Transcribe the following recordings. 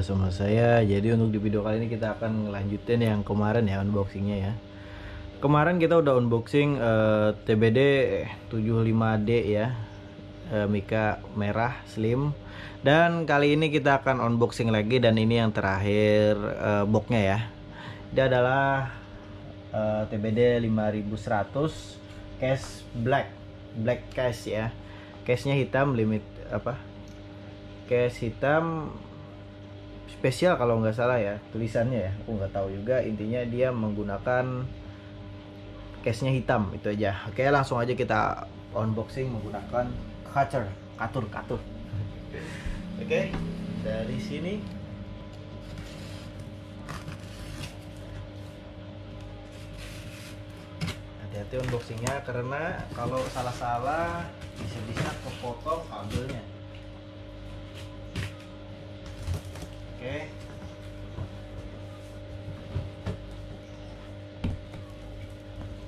jumpa sama saya. Jadi untuk di video kali ini kita akan ngelanjutin yang kemarin ya, unboxingnya ya. Kemarin kita udah unboxing TBD 75D ya, Mika merah slim. Dan kali ini kita akan unboxing lagi, dan ini yang terakhir boxnya ya. Dia adalah TBD 5100 case black case ya. Case-nya hitam, limit apa? Case hitam spesial kalau nggak salah ya tulisannya ya, aku nggak tahu juga, intinya dia menggunakan case-nya hitam, itu aja. Oke, langsung aja kita unboxing menggunakan katur. Oke, dari sini hati-hati unboxingnya karena kalau salah-salah bisa-bisa kepotong kabelnya. Oke.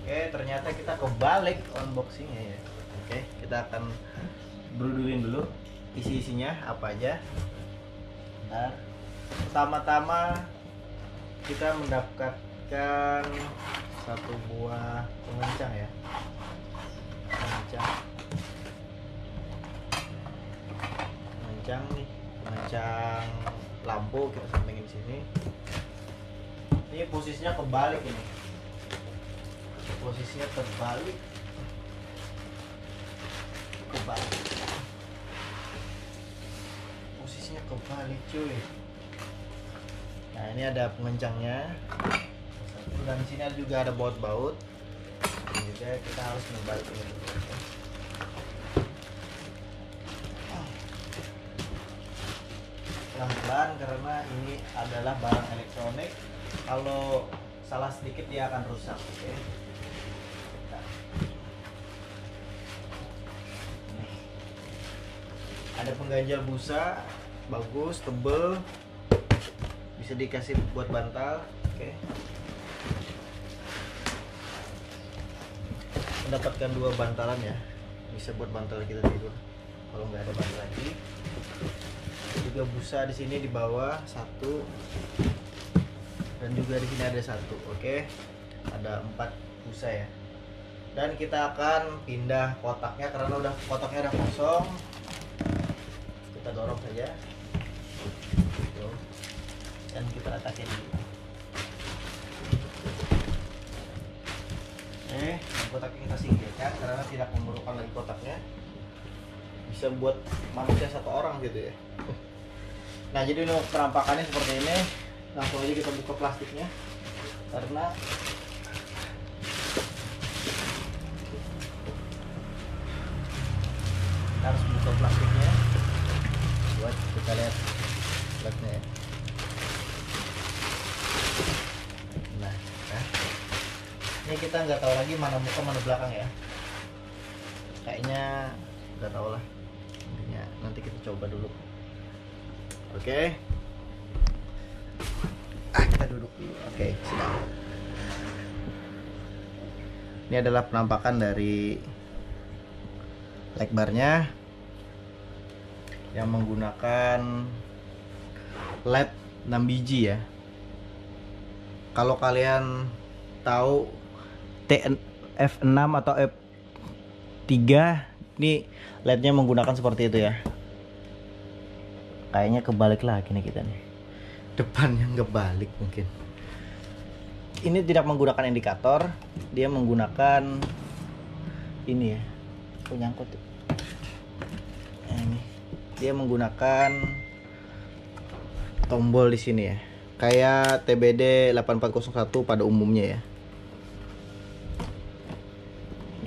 Oke, ternyata kita kebalik unboxingnya ya. Oke, kita akan brudulin dulu isi-isinya apa aja. Bentar. Pertama-tama kita mendapatkan satu buah pengencang ya. Pengencang nih, pengencang lampu kita sampingin di sini. Ini posisinya kebalik ini. Posisinya terbalik. Kebalik. Posisinya kebalik, cuy. Nah, ini ada pengencangnya. Dan di sini juga ada baut-baut. Juga kita harus membalik ini dulu. Pelan-pelan karena ini adalah barang elektronik, kalau salah sedikit dia akan rusak. Oke, ada pengganjal busa, bagus, tebel, bisa dikasih buat bantal. Oke, mendapatkan dua bantalan ya, bisa buat bantal kita tidur kalau nggak ada bantal lagi. Juga busa di sini di bawah satu, dan juga di sini ada satu. Oke, ada empat busa ya. Dan kita akan pindah kotaknya karena udah kotaknya udah kosong. Kita dorong saja. Gitu. Dan kita letakin dulu. Kotaknya kita singkirkan karena tidak memerlukan lagi kotaknya. Bisa buat manusia satu orang gitu ya. Nah, jadi untuk perampakannya seperti ini. Langsung aja kita buka plastiknya karena kita harus buka plastiknya buat kita lihat platnya ya. Nah, ini kita nggak tahu lagi mana muka mana belakang ya, kayaknya nggak tahu lah. Ya, nanti kita coba dulu. Oke. Kita duduk dulu. Oke, siap. Ini adalah penampakan dari legbarnya yang menggunakan LED 6 biji ya. Kalau kalian tahu TNF6 atau F3, ini LED-nya menggunakan seperti itu ya. Kayaknya kebalik lagi nih kita nih. Depannya kebalik mungkin. Ini tidak menggunakan indikator, dia menggunakan ini ya. Penyangkut. Nah, ini. Dia menggunakan tombol di sini ya. Kayak TBD 8401 pada umumnya ya.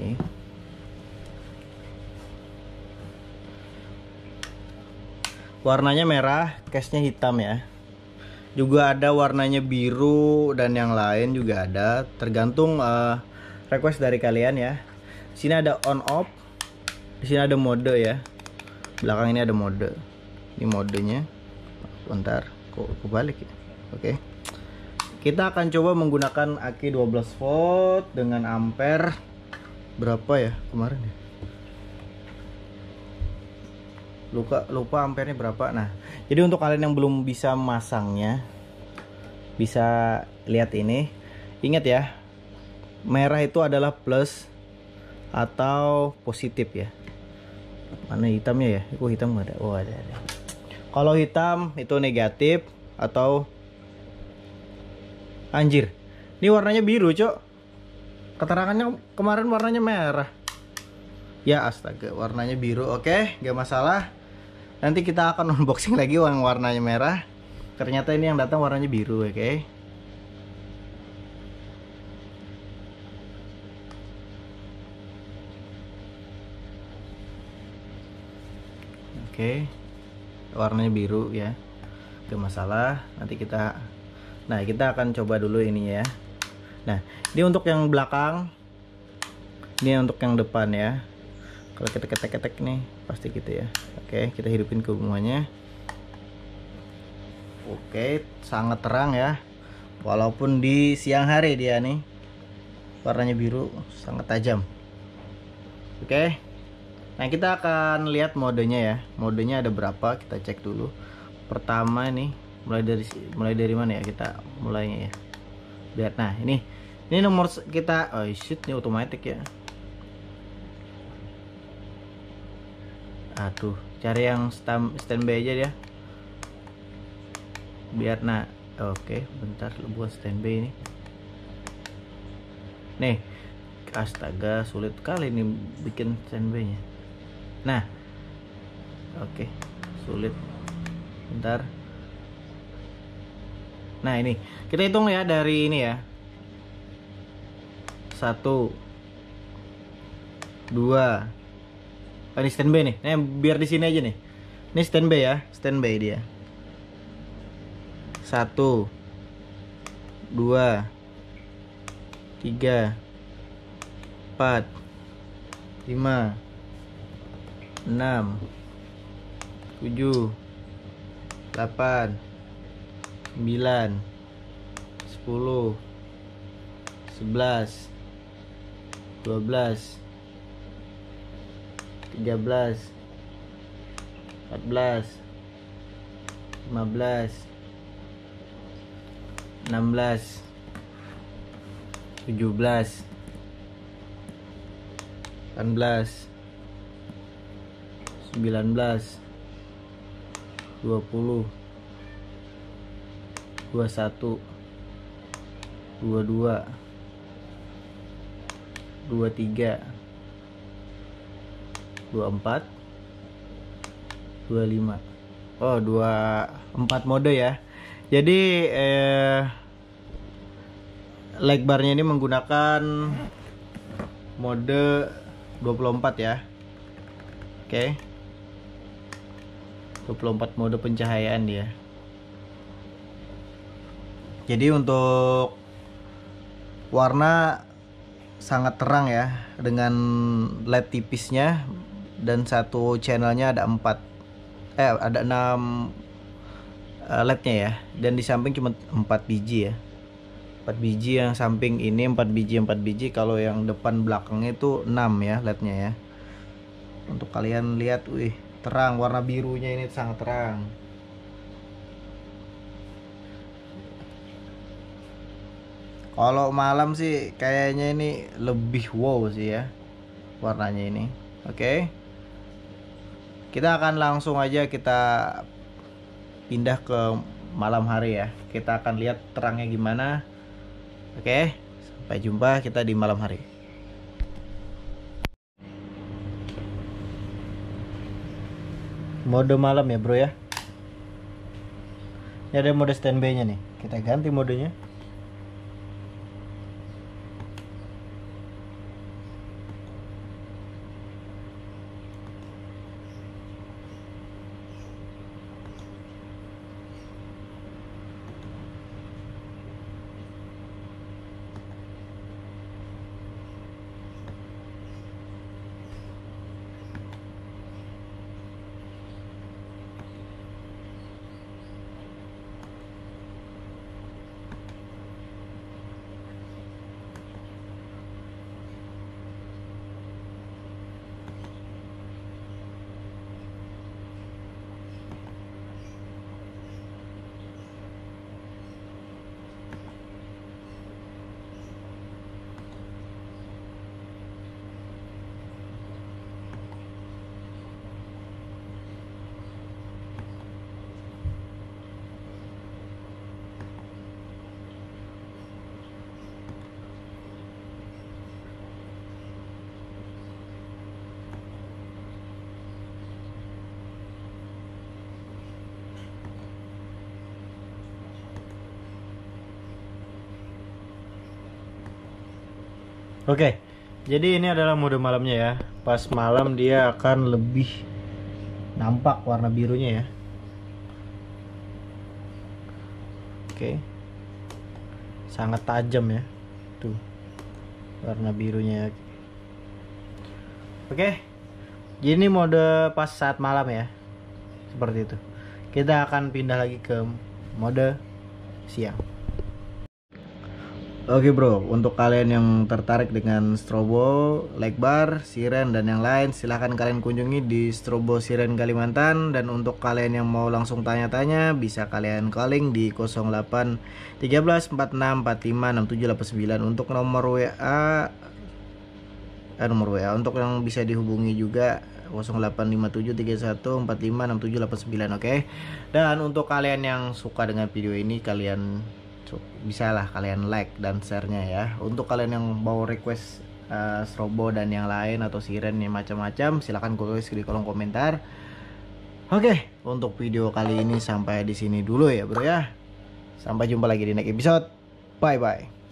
Ini. Warnanya merah, case-nya hitam ya. Juga ada warnanya biru dan yang lain juga ada. Tergantung request dari kalian ya. Di sini ada on off. Di sini ada mode ya. Belakang ini ada mode. Ini modenya. Bentar, kok kebalik ya. Oke. Kita akan coba menggunakan aki 12 volt dengan ampere berapa ya kemarin ya? lupa ampernya berapa. Nah, jadi untuk kalian yang belum bisa masangnya, bisa lihat ini. Ingat ya, merah itu adalah plus atau positif ya. Mana hitamnya ya? Oh, hitam nggak ada. Oh, ada. Kalau hitam itu negatif atau anjir. Ini warnanya biru, Cok. Keterangannya kemarin warnanya merah. Ya astaga, warnanya biru. Oke, gak masalah. Nanti kita akan unboxing lagi yang warnanya merah. Ternyata ini yang datang warnanya biru, oke. Oke. Warnanya biru ya. Gak masalah. Nanti kita kita akan coba dulu ini ya. Nah, ini untuk yang belakang. Ini untuk yang depan ya. Kalau kita ketek-ketek nih pasti gitu ya. Oke, kita hidupin kebumannya. Oke, sangat terang ya. Walaupun di siang hari dia nih warnanya biru, sangat tajam. Oke. Nah, kita akan lihat modenya ya. Modenya ada berapa? Kita cek dulu. Pertama nih, mulai dari mana ya kita mulainya ya. Lihat, nah ini nomor kita. Oh shit, ini otomatis ya. Aduh, cari yang standby aja dia. Biar nah, oke, bentar lu buat standby ini. Nih, astaga, sulit kali ini bikin standby-nya. Nah, oke, sulit. Bentar. Nah, ini kita hitung ya dari ini ya. 1, 2. Oh, ini standby nih. Nah, biar di sini aja nih. Ini standby ya, standby dia. 16, 17, 18, 19, 20, 21, 22, 23, 24, 25. Oh, 24 mode ya. Jadi light bar-nya ini menggunakan mode 24 ya. Oke. 24 mode pencahayaan dia. Jadi untuk warna sangat terang ya, dengan LED tipisnya, dan satu channelnya ada 6 LED-nya ya, dan di samping cuma 4 biji ya. 4 biji yang samping ini, 4 biji. Kalau yang depan belakangnya itu 6 ya LED-nya ya. Untuk kalian lihat, wih, terang, warna birunya ini sangat terang. Kalau malam sih kayaknya ini lebih wow sih ya warnanya ini. Oke. Kita akan langsung aja kita pindah ke malam hari ya. Kita akan lihat terangnya gimana. Oke, sampai jumpa kita di malam hari. Mode malam ya, bro ya. Ini ada mode standby-nya nih. Kita ganti modenya. Oke, jadi ini adalah mode malamnya ya. Pas malam dia akan lebih nampak warna birunya ya. Oke, sangat tajam ya, tuh warna birunya. Oke, ini mode pas saat malam ya, seperti itu. Kita akan pindah lagi ke mode siang. Oke bro, untuk kalian yang tertarik dengan strobo, light bar, siren dan yang lain, silahkan kalian kunjungi di Strobo Siren Kalimantan. Dan untuk kalian yang mau langsung tanya-tanya, bisa kalian calling di 08 13 46 45 67 89 untuk nomor WA. Nomor WA untuk yang bisa dihubungi juga 08 57 31 45 67 89. Oke. Dan untuk kalian yang suka dengan video ini, kalian bisalah kalian like dan share-nya ya. Untuk kalian yang mau request strobo dan yang lain atau siren yang macam-macam, silahkan tulis di kolom komentar. Oke, untuk video kali ini sampai di sini dulu ya bro ya. Sampai jumpa lagi di next episode. Bye bye.